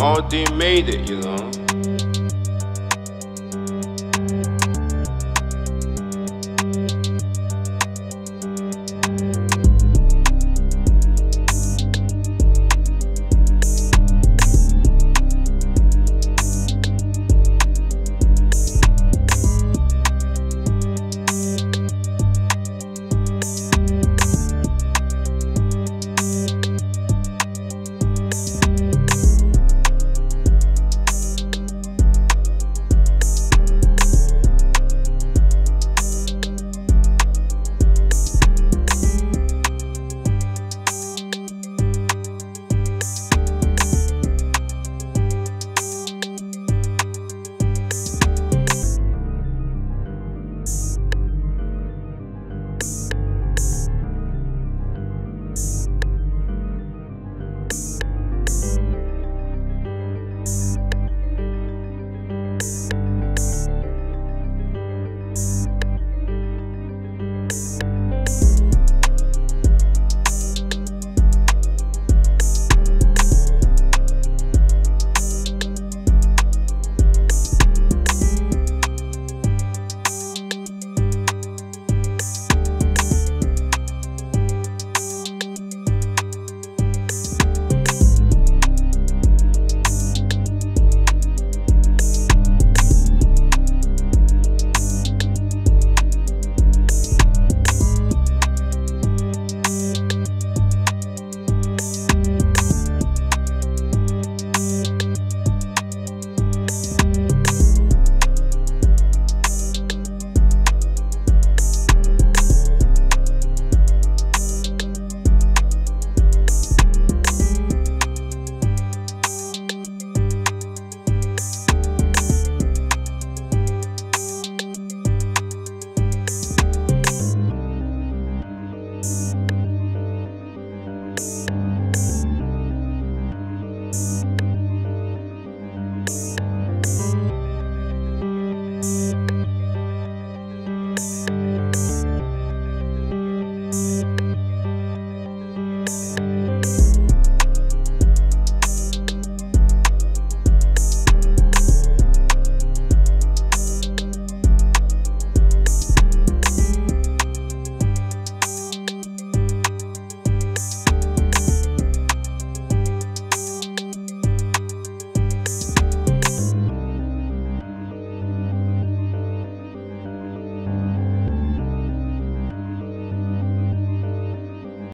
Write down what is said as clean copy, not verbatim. all they made it, you know.